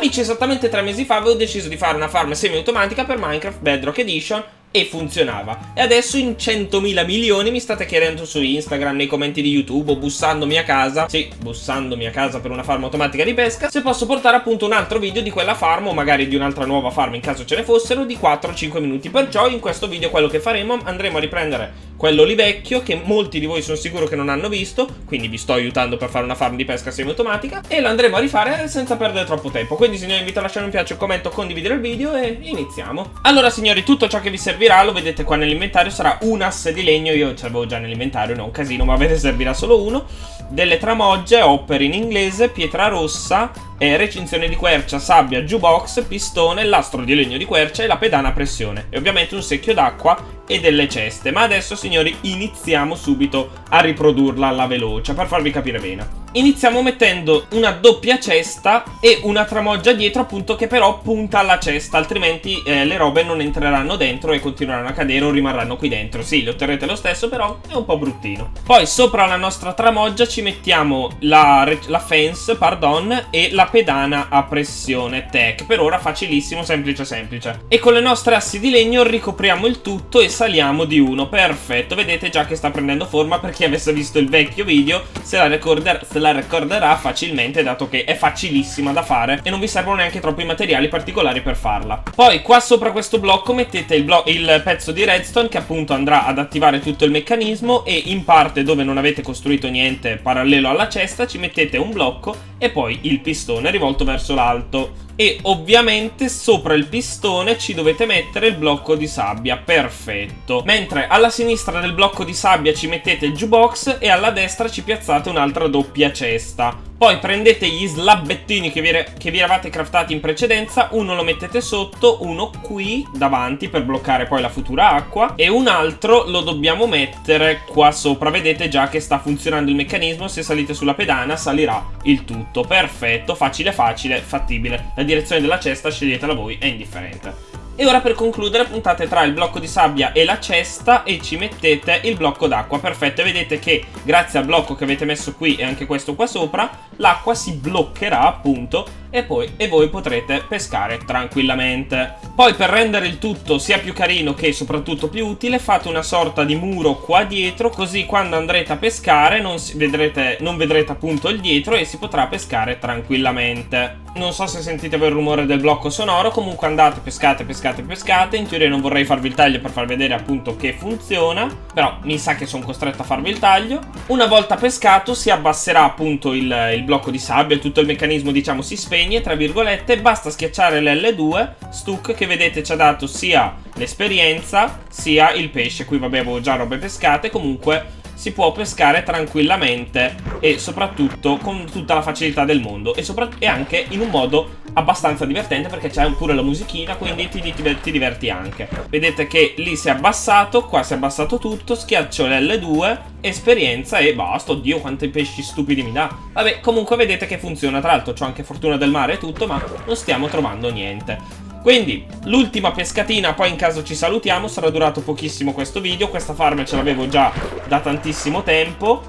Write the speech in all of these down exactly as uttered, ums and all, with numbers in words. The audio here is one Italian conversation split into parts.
Amici, esattamente tre mesi fa avevo deciso di fare una farm semi-automatica per Minecraft Bedrock Edition e funzionava. E adesso in centomila milioni mi state chiedendo su Instagram, nei commenti di YouTube o bussandomi a casa, sì, bussandomi a casa per una farm automatica di pesca, se posso portare appunto un altro video di quella farm o magari di un'altra nuova farm in caso ce ne fossero di quattro o cinque minuti. Perciò in questo video quello che faremo, andremo a riprendere quello lì vecchio che molti di voi sono sicuro che non hanno visto, quindi vi sto aiutando per fare una farm di pesca semi-automatica e lo andremo a rifare senza perdere troppo tempo. Quindi signori, vi invito a lasciare un piace, un commento, condividere il video e iniziamo. Allora signori, tutto ciò che vi servirà lo vedete qua nell'inventario, sarà un asse di legno, io ce l'avevo già nell'inventario, non un casino, ma ve ne servirà solo uno, delle tramogge, hopper in inglese, pietra rossa, eh, recinzione di quercia, sabbia, jukebox, pistone, lastro di legno di quercia e la pedana a pressione e ovviamente un secchio d'acqua e delle ceste. Ma adesso signori iniziamo subito a riprodurla alla veloce per farvi capire bene. Iniziamo mettendo una doppia cesta e una tramoggia dietro appunto, che però punta alla cesta, altrimenti eh, le robe non entreranno dentro e continueranno a cadere o rimarranno qui dentro. Sì, le otterrete lo stesso, però è un po' bruttino. Poi sopra la nostra tramoggia ci mettiamo la, la fence, pardon, e la pedana a pressione tech. Per ora facilissimo, semplice semplice. E con le nostre assi di legno ricopriamo il tutto e saliamo di uno. Perfetto, vedete già che sta prendendo forma. Per chi avesse visto il vecchio video se la recorderà, la ricorderà facilmente, dato che è facilissima da fare e non vi servono neanche troppi materiali particolari per farla. Poi qua sopra questo blocco mettete il, blo il pezzo di redstone che appunto andrà ad attivare tutto il meccanismo, e in parte dove non avete costruito niente parallelo alla cesta ci mettete un blocco e poi il pistone rivolto verso l'alto. E ovviamente sopra il pistone ci dovete mettere il blocco di sabbia, perfetto. Mentre alla sinistra del blocco di sabbia ci mettete il jukebox e alla destra ci piazzate un'altra doppia cesta. Poi prendete gli slabbettini che vi, che vi eravate craftati in precedenza, uno lo mettete sotto, uno qui davanti per bloccare poi la futura acqua e un altro lo dobbiamo mettere qua sopra. Vedete già che sta funzionando il meccanismo, se salite sulla pedana salirà il tutto, perfetto, facile facile, fattibile. La direzione della cesta sceglietela voi, è indifferente. E ora per concludere puntate tra il blocco di sabbia e la cesta e ci mettete il blocco d'acqua, perfetto. E vedete che grazie al blocco che avete messo qui e anche questo qua sopra, l'acqua si bloccherà appunto e poi e voi potrete pescare tranquillamente. Poi per rendere il tutto sia più carino che soprattutto più utile fate una sorta di muro qua dietro, così quando andrete a pescare non, si vedrete, non vedrete appunto il dietro e si potrà pescare tranquillamente. Non so se sentite il rumore del blocco sonoro, comunque andate, pescate, pescate, pescate. In teoria non vorrei farvi il taglio per far vedere appunto che funziona, però mi sa che sono costretto a farvi il taglio. Una volta pescato si abbasserà appunto il, il blocco di sabbia e tutto il meccanismo diciamo si spegne, tra virgolette, basta schiacciare l'L due stuck che vedete ci ha dato sia l'esperienza sia il pesce. Qui vabbè avevo già robe pescate, comunque si può pescare tranquillamente e soprattutto con tutta la facilità del mondo e, e anche in un modo abbastanza divertente perché c'è pure la musichina, quindi ti, ti, ti diverti anche. Vedete che lì si è abbassato, qua si è abbassato tutto, schiaccio l'L due, esperienza e basta. Oddio quanti pesci stupidi mi dà. Vabbè, comunque vedete che funziona, tra l'altro c'ho anche fortuna del mare e tutto, ma non stiamo trovando niente. Quindi l'ultima pescatina, poi in caso ci salutiamo, sarà durato pochissimo questo video, questa farm ce l'avevo già da tantissimo tempo.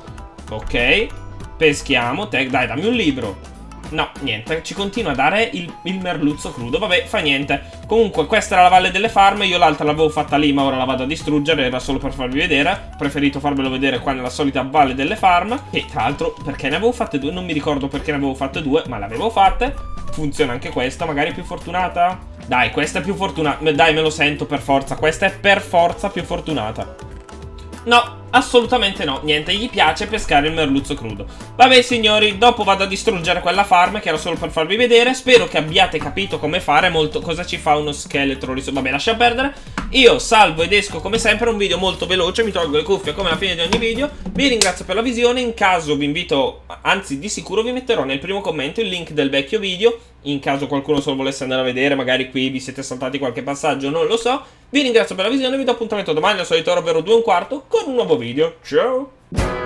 Ok, peschiamo, te, dai dammi un libro. No, niente, ci continua a dare il, il merluzzo crudo, vabbè, fa niente. Comunque questa era la Valle delle Farme, io l'altra l'avevo fatta lì ma ora la vado a distruggere, era solo per farvi vedere. Ho preferito farvelo vedere qua nella solita Valle delle Farme. E tra l'altro perché ne avevo fatte due, non mi ricordo perché ne avevo fatte due, ma le avevo fatte. Funziona anche questa, magari è più fortunata. Dai, questa è più fortunata, dai me lo sento per forza, questa è per forza più fortunata. No, assolutamente no, niente, gli piace pescare il merluzzo crudo. Vabbè signori, dopo vado a distruggere quella farm che era solo per farvi vedere. Spero che abbiate capito come fare, molto... cosa ci fa uno scheletro riso... Vabbè, lascia perdere. Io salvo ed esco come sempre, un video molto veloce, mi tolgo le cuffie come alla fine di ogni video. Vi ringrazio per la visione, in caso vi invito, anzi di sicuro vi metterò nel primo commento il link del vecchio video, in caso qualcuno solo volesse andare a vedere, magari qui vi siete saltati qualche passaggio, non lo so. Vi ringrazio per la visione, vi do appuntamento domani al solito ore, ovvero due e un quarto, con un nuovo video. Ciao!